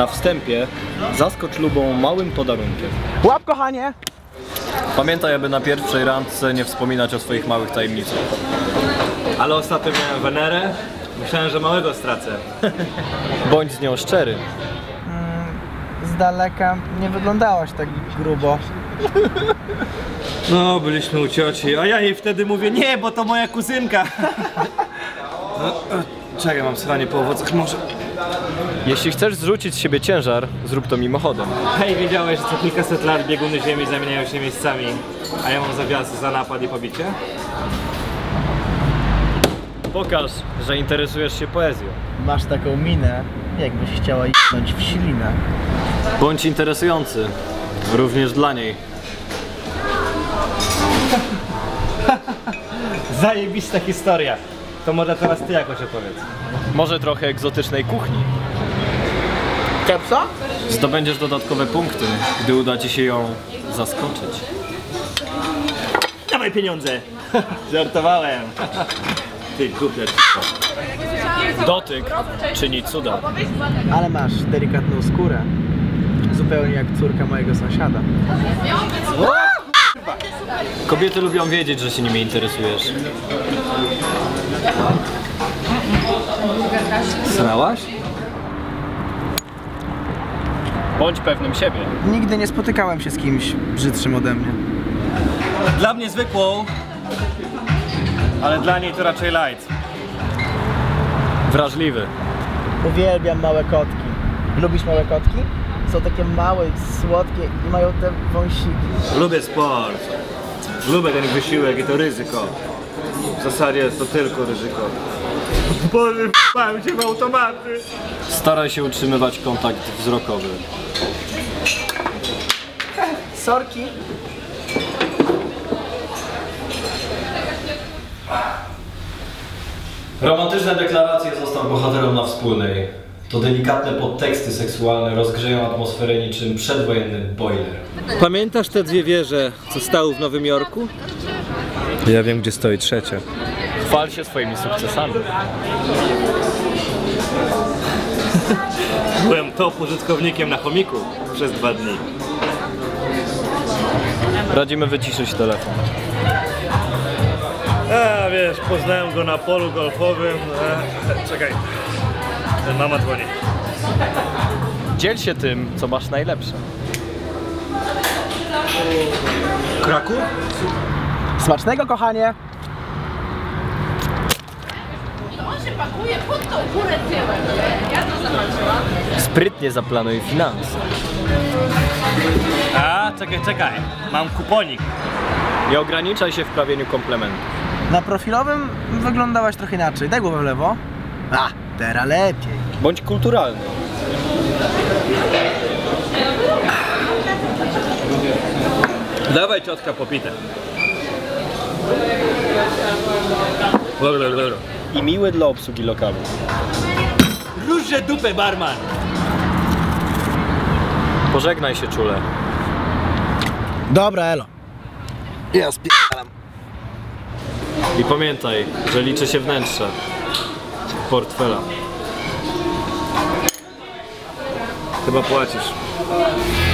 na wstępie zaskocz lubą małym podarunkiem. Łap, kochanie! Pamiętaj, aby na pierwszej randce nie wspominać o swoich małych tajemnicach. Ale ostatnio miałem Wenerę. Myślałem, że małego stracę. Bądź z nią szczery. Z daleka nie wyglądałaś tak grubo. No, byliśmy u cioci, a ja jej wtedy mówię, nie, bo to moja kuzynka. Czekaj, mam sranie po owocach, może... Jeśli chcesz zrzucić z siebie ciężar, zrób to mimochodem. Hej, wiedziałeś, że co kilkaset lat bieguny ziemi zamieniają się miejscami, a ja mam zawias za napad i pobicie? Pokaż, że interesujesz się poezją. Masz taką minę, jakbyś chciała j**nąć w ślinę. Bądź interesujący, również dla niej. Zajebista historia. To może teraz ty jakoś opowiedz. Może trochę egzotycznej kuchni. Kepsa? Zdobędziesz dodatkowe punkty, gdy uda ci się ją zaskoczyć. Dawaj pieniądze! Żartowałem. Ty głupia. Dotyk czyni cuda. Ale masz delikatną skórę. Zupełnie jak córka mojego sąsiada. Kobiety lubią wiedzieć, że się nimi interesujesz. Srałaś? Bądź pewnym siebie. Nigdy nie spotykałem się z kimś brzydszym ode mnie. Dla mnie zwykłą, ale dla niej to raczej light. Wrażliwy. Uwielbiam małe kotki. Lubisz małe kotki? Są takie małe, słodkie i mają te wąsiki. Lubię sport. Lubię ten wysiłek i to ryzyko. W zasadzie jest to tylko ryzyko. Boże, p***ałem się w automaty. Staraj się utrzymywać kontakt wzrokowy. Sorki. Romantyczne deklaracje został bohaterem na wspólnej. To delikatne podteksty seksualne rozgrzeją atmosferę niczym przedwojenny boiler. Pamiętasz te dwie wieże, co stały w Nowym Jorku? Ja wiem, gdzie stoi trzecia. Chwal się swoimi sukcesami. Byłem top użytkownikiem na chomiku przez 2 dni. Radzimy wyciszyć telefon. A wiesz, poznałem go na polu golfowym. Czekaj. Mama dzwoni. Dziel się tym, co masz najlepsze. Kraku? Smacznego, kochanie! On się pakuje pod tą górę tyłem. Ja to zobaczyłam. Sprytnie zaplanuj finanse. A, czekaj. Mam kuponik. Nie ograniczaj się w prawieniu komplementów. Na profilowym wyglądałaś trochę inaczej. Daj głowę w lewo. A, teraz lepiej. Bądź kulturalny. Dawaj, ciotka, popite. Dobra. I miły dla obsługi lokalu. Róże dupę, barman! Pożegnaj się, czule. Dobra, elo. Ja spi***am. I pamiętaj, że liczy się wnętrze portfela. Chyba płacisz.